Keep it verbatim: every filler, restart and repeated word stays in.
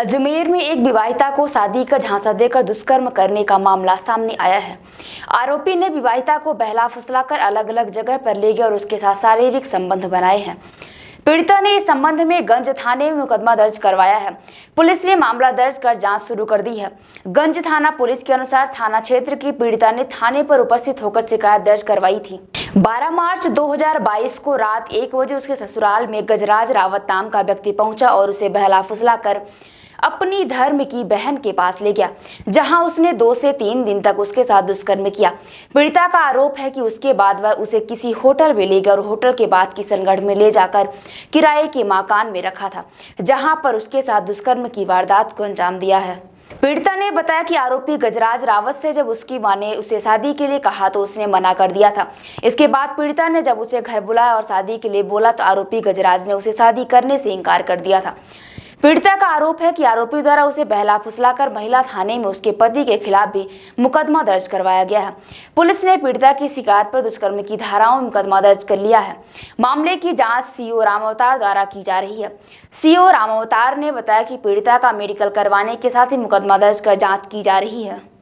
अजमेर में एक विवाहिता को शादी का झांसा देकर दुष्कर्म करने का मामला सामने आया है। आरोपी ने विवाहिता को बहला फुसलाकर अलग अलग जगह पर ले गया और उसके साथ शारीरिक संबंध बनाए हैं। पीड़िता ने इस संबंध में गंज थाने में मुकदमा दर्ज करवाया है। पुलिस ने मामला दर्ज कर जांच शुरू कर दी है। गंज थाना पुलिस के अनुसार थाना क्षेत्र की पीड़िता ने थाने पर उपस्थित होकर शिकायत दर्ज करवाई थी। बारह मार्च दो हज़ार बाईस को रात एक बजे उसके ससुराल में गजराज रावत नाम का व्यक्ति पहुंचा और उसे बहला फुसला कर अपनी धर्म की बहन के पास ले गया, जहां उसने दो से तीन दिन तक उसके साथ दुष्कर्म किया। पीड़िता का आरोप है कि उसके बाद वह उसे किसी होटल में ले गया और होटल के बाद किशनगढ़ में ले जाकर किराए के मकान में रखा था, जहां पर उसके साथ दुष्कर्म की वारदात को अंजाम दिया है। पीड़िता ने बताया कि आरोपी गजराज रावत से जब उसकी मां ने उसे शादी के लिए कहा तो उसने मना कर दिया था। इसके बाद पीड़िता ने जब उसे घर बुलाया और शादी के लिए बोला तो आरोपी गजराज ने उसे शादी करने से इनकार कर दिया था। पीड़िता का आरोप है कि आरोपी द्वारा उसे बहला फुसलाकर महिला थाने में उसके पति के खिलाफ भी मुकदमा दर्ज करवाया गया है। पुलिस ने पीड़िता की शिकायत पर दुष्कर्म की धाराओं में मुकदमा दर्ज कर लिया है। मामले की जांच सीओ राम अवतार द्वारा की जा रही है। सीओ राम अवतार ने बताया कि पीड़िता का मेडिकल करवाने के साथ ही मुकदमा दर्ज कर जाँच की जा रही है।